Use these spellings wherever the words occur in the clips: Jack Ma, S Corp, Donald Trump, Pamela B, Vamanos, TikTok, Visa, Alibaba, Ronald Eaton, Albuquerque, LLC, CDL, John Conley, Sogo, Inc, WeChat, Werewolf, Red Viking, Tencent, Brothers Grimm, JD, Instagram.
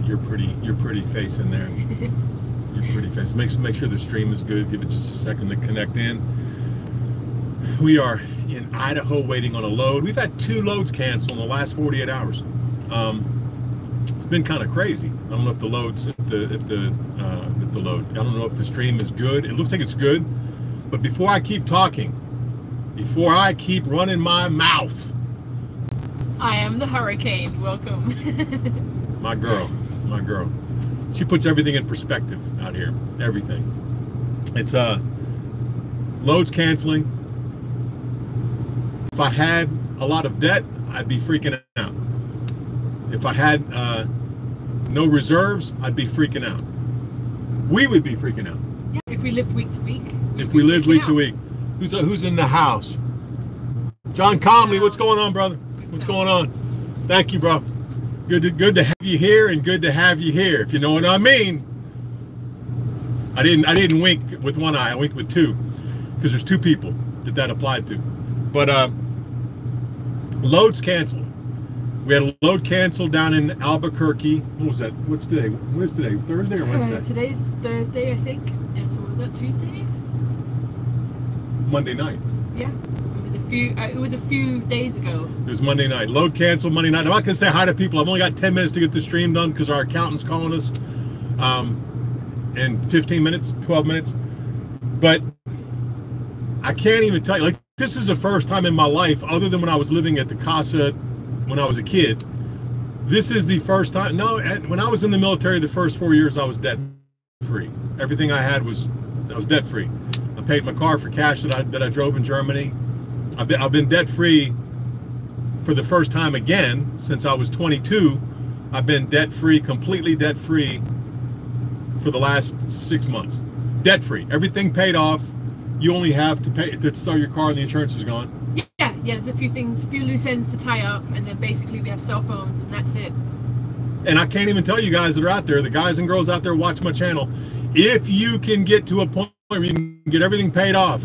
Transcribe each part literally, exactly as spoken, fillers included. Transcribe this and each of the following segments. get your pretty your pretty face in there. Your pretty face. Make, make sure the stream is good. Give it just a second to connect in. We are in Idaho waiting on a load. We've had two loads canceled in the last forty-eight hours. Um, it's been kind of crazy. I don't know if the loads, if the, if the, uh, if the load, I don't know if the stream is good. It looks like it's good. But before I keep talking, before I keep running my mouth. I am the hurricane. Welcome. My girl, my girl. She puts everything in perspective out here. Everything. It's uh, loads canceling. If I had a lot of debt, I'd be freaking out. If I had uh, no reserves, I'd be freaking out. We would be freaking out. Yeah, if we lived week to week. If we lived week to week. Who's uh, who's in the house? John Conley, what's going on, brother? What's going on? Thank you, bro. Good to, good to have you here, and good to have you here, if you know what I mean. I didn't I didn't wink with one eye. I winked with two, because there's two people that that applied to. But uh, loads canceled. We had a load canceled down in Albuquerque. What was that? What's today? What is today? Thursday or Wednesday? Uh, today's Thursday, I think. And so what was that, Tuesday? Monday night. Yeah, it was a few. Uh, it was a few days ago. It was Monday night. Load canceled Monday night. I'm not gonna say hi to people. I've only got ten minutes to get the stream done because our accountant's calling us. Um, in fifteen minutes, twelve minutes. But I can't even tell you. Like, this is the first time in my life, other than when I was living at the Casa when I was a kid. This is the first time. No, at, when I was in the military, the first four years I was debt free. Everything I had was I was debt free. I paid my car for cash that I, that I drove in Germany. I've been, I've been debt-free for the first time again since I was twenty-two. I've been debt-free, completely debt-free for the last six months. Debt-free. Everything paid off. You only have to pay to sell your car and the insurance is gone. Yeah, yeah, there's a few things, a few loose ends to tie up, and then basically we have cell phones and that's it. And I can't even tell you guys that are out there, the guys and girls out there watch my channel, if you can get to a point where you can get everything paid off.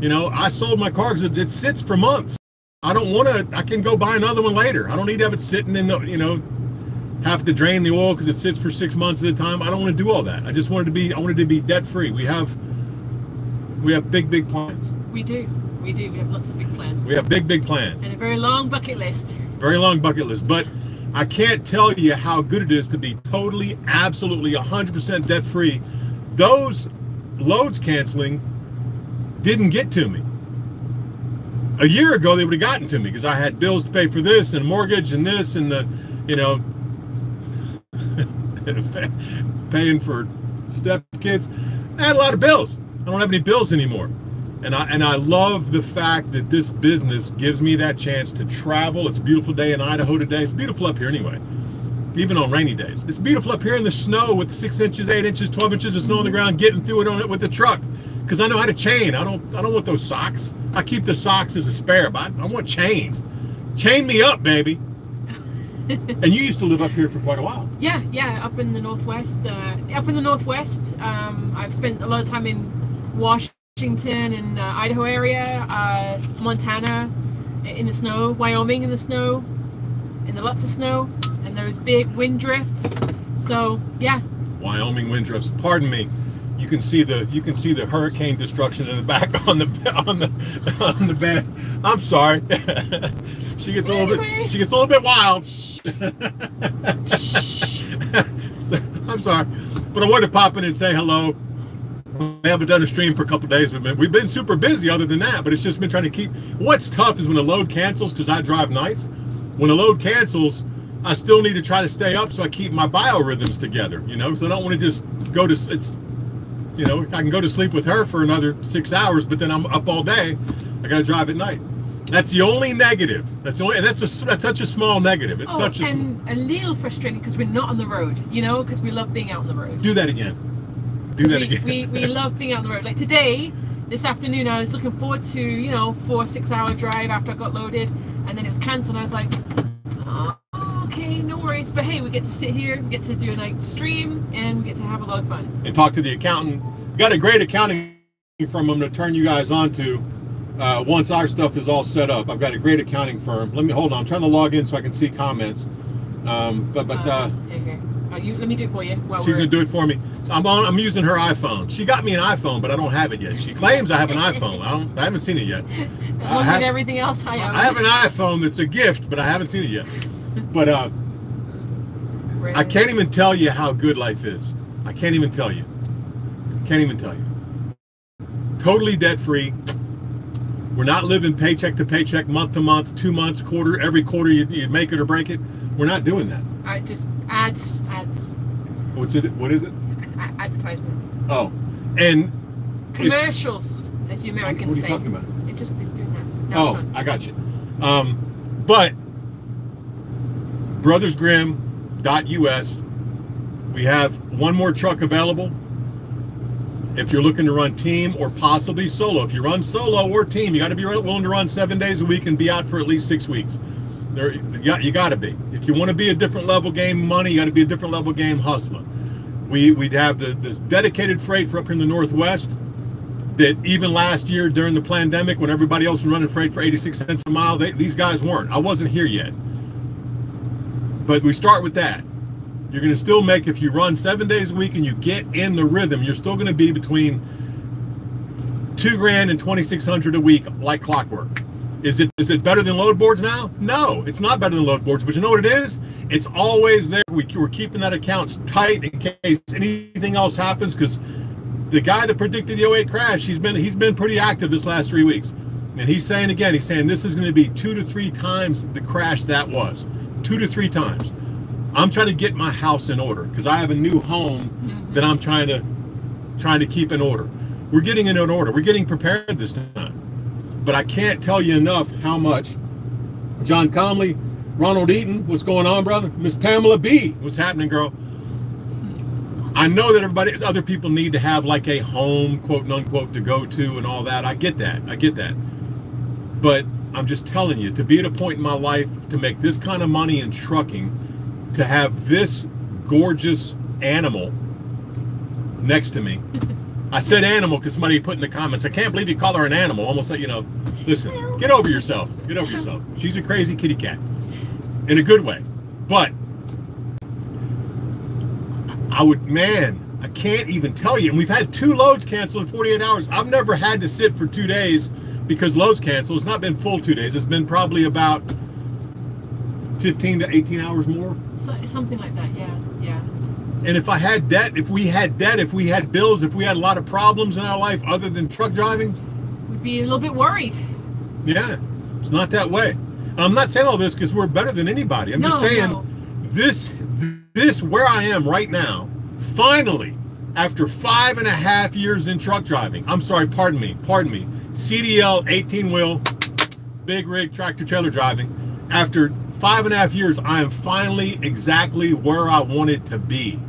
You know, I sold my car because it, it sits for months. I don't want to, I can go buy another one later. I don't need to have it sitting in the, you know, have to drain the oil because it sits for six months at a time. I don't want to do all that. I just wanted to be, I wanted to be debt free. We have, we have big, big plans. We do, we do. We have lots of big plans. We have big, big plans. And a very long bucket list. Very long bucket list. But I can't tell you how good it is to be totally, absolutely, one hundred percent debt free. Those loads canceling didn't get to me. A year ago they would have gotten to me because I had bills to pay for this and mortgage and this and the, you know, paying for step kids. I had a lot of bills. I don't have any bills anymore. And I and I love the fact that this business gives me that chance to travel. It's a beautiful day in Idaho today. It's beautiful up here anyway, even on rainy days. It's beautiful up here in the snow with six inches, eight inches, twelve inches of snow on the ground, getting through it on it with the truck. Because I know how to chain. I don't I don't want those socks. I keep the socks as a spare, but I, I want chains. Chain me up, baby. And you used to live up here for quite a while. Yeah, yeah, up in the Northwest. Uh, up in the Northwest, um, I've spent a lot of time in Washington and uh, Idaho area, uh, Montana in the snow, Wyoming in the snow, in the lots of snow. And those big wind drifts. So yeah, Wyoming wind drifts. Pardon me. You can see the you can see the hurricane destruction in the back on the on the on the bed. I'm sorry. She gets a little bit she gets a little bit wild. I'm sorry, but I wanted to pop in and say hello. We haven't done a stream for a couple days. We've been, we've been super busy. Other than that, but it's just been trying to keep. What's tough is when a load cancels, because I drive nights. When a load cancels, I still need to try to stay up so I keep my biorhythms together, you know, so I don't want to just go to, it's, you know, I can go to sleep with her for another six hours, but then I'm up all day. I got to drive at night. That's the only negative. That's the only, and that's, a, that's such a small negative. It's oh, such a and a little frustrating because we're not on the road, you know, because we love being out on the road. Do that again. Do that we, again. we, we love being out on the road. Like today, this afternoon, I was looking forward to, you know, four, six hour drive after I got loaded, and then it was canceled. I was like, oh. Okay, no worries, but hey, we get to sit here, we get to do a night stream, and we get to have a lot of fun. And talk to the accountant. Got a great accounting firm I'm going to turn you guys on to uh, once our stuff is all set up. I've got a great accounting firm. Let me, hold on, I'm trying to log in so I can see comments. Um, but but uh, uh, okay. Oh, you, let me do it for you. Well, she's going to do it for me. I'm on. I'm using her iPhone. She got me an iPhone, but I don't have it yet. She claims I have an iPhone. I, don't, I haven't seen it yet. I have, everything else I own. I have an iPhone that's a gift, but I haven't seen it yet. But uh, I can't even tell you how good life is. I can't even tell you. Can't even tell you. Totally debt-free. We're not living paycheck to paycheck, month to month, two months, quarter, every quarter you, you make it or break it. We're not doing that. All right, just ads, ads. What's it? What is it? A advertisement. Oh, and commercials, as the Americans say. What are you talking about? It just is doing that. that oh, I got you. Um, but brothers grimm dot U S, we have one more truck available. If you're looking to run team or possibly solo, if you run solo or team, you got to be willing to run seven days a week and be out for at least six weeks. There, you got to be. If you want to be a different level game, money, you got to be a different level game, hustler. We we'd have the this dedicated freight for up here in the Northwest. That even last year during the pandemic, when everybody else was running freight for eighty-six cents a mile, they, these guys weren't. I wasn't here yet. But we start with that. You're going to still make, if you run seven days a week and you get in the rhythm, you're still going to be between two grand and twenty-six hundred a week, like clockwork. Is it is it better than load boards now? No, it's not better than load boards, but you know what it is? It's always there. We, we're keeping that account tight in case anything else happens, because the guy that predicted the oh eight crash, he's been he's been pretty active this last three weeks. And he's saying again, he's saying this is going to be two to three times the crash that was. Two to three times. I'm trying to get my house in order because I have a new home that I'm trying to trying to keep in order. We're getting in order. We're getting prepared this time. But I can't tell you enough how much. John Conley, Ronald Eaton, what's going on, brother? Miss Pamela B, what's happening, girl? I know that everybody, other people need to have like a home, quote unquote, to go to and all that. I get that. I get that. But I'm just telling you, to be at a point in my life to make this kind of money in trucking, to have this gorgeous animal next to me. I said animal because somebody put in the comments, I can't believe you call her an animal. Almost like, you know, listen, get over yourself. Get over yourself. She's a crazy kitty cat in a good way. But I would, man, I can't even tell you. And we've had two loads canceled in forty-eight hours. I've never had to sit for two days because loads canceled. It's not been full two days. It's been probably about fifteen to eighteen hours more, so, something like that. Yeah, yeah. And if I had debt, if we had debt, if we had bills, if we had a lot of problems in our life other than truck driving, we'd be a little bit worried. Yeah, it's not that way. And I'm not saying all this because we're better than anybody. I'm no, just saying no. this, this where I am right now, finally, after five and a half years in truck driving. I'm sorry, pardon me, pardon me. C D L, eighteen wheel, big rig, tractor trailer driving. After five and a half years, I am finally exactly where I wanted to be.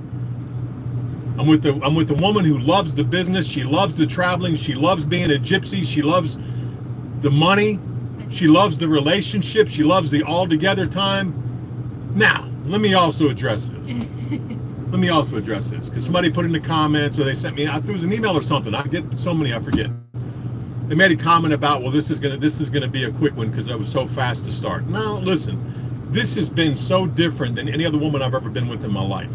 I'm with the I'm with the woman who loves the business. She loves the traveling. She loves being a gypsy. She loves the money. She loves the relationship. She loves the all-together time. Now, let me also address this. Let me also address this because somebody put in the comments or they sent me. I think it was an email or something. I get so many, I forget. They made a comment about, well, this is gonna this is gonna be a quick one because I was so fast to start. Now, listen. This has been so different than any other woman I've ever been with in my life.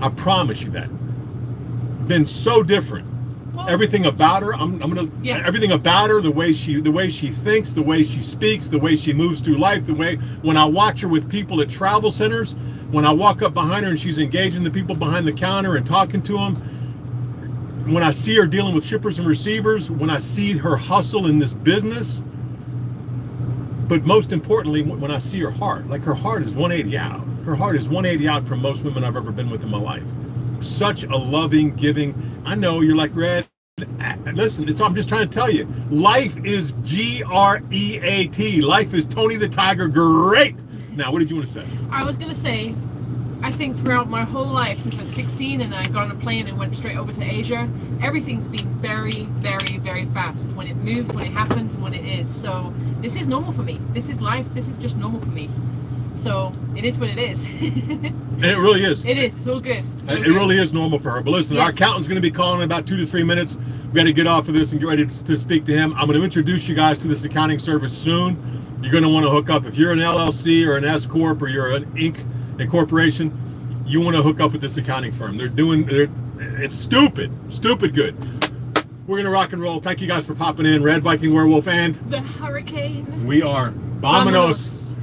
I promise you that. Been so different. Well, everything about her, I'm, I'm gonna. Yeah. Everything about her, the way she, the way she thinks, the way she speaks, the way she moves through life, the way when I watch her with people at travel centers, when I walk up behind her and she's engaging the people behind the counter and talking to them, when I see her dealing with shippers and receivers, when I see her hustle in this business. But most importantly, when I see her heart, like her heart is one eighty out. Her heart is one eighty out from most women I've ever been with in my life. Such a loving, giving. I know you're like, Red, listen, it's, I'm just trying to tell you. Life is G R E A T. Life is Tony the Tiger great. Now, what did you want to say? I was going to say, I think throughout my whole life, since I was sixteen and I got on a plane and went straight over to Asia, everything's been very, very, very fast when it moves, when it happens, and when it is. So this is normal for me. This is life. This is just normal for me. So it is what it is. And it really is. It is. It's all good. It's all it good. really is normal for her. But listen, yes. Our accountant's going to be calling in about two to three minutes. We've got to get off of this and get ready to speak to him. I'm going to introduce you guys to this accounting service soon. You're going to want to hook up. If you're an L L C or an S Corp or you're an Inc, a corporation, you want to hook up with this accounting firm. They're doing, they're, it's stupid, stupid good. We're going to rock and roll. Thank you guys for popping in. Red Viking, Werewolf, and... the Hurricane. We are Vamanos. Vamanos.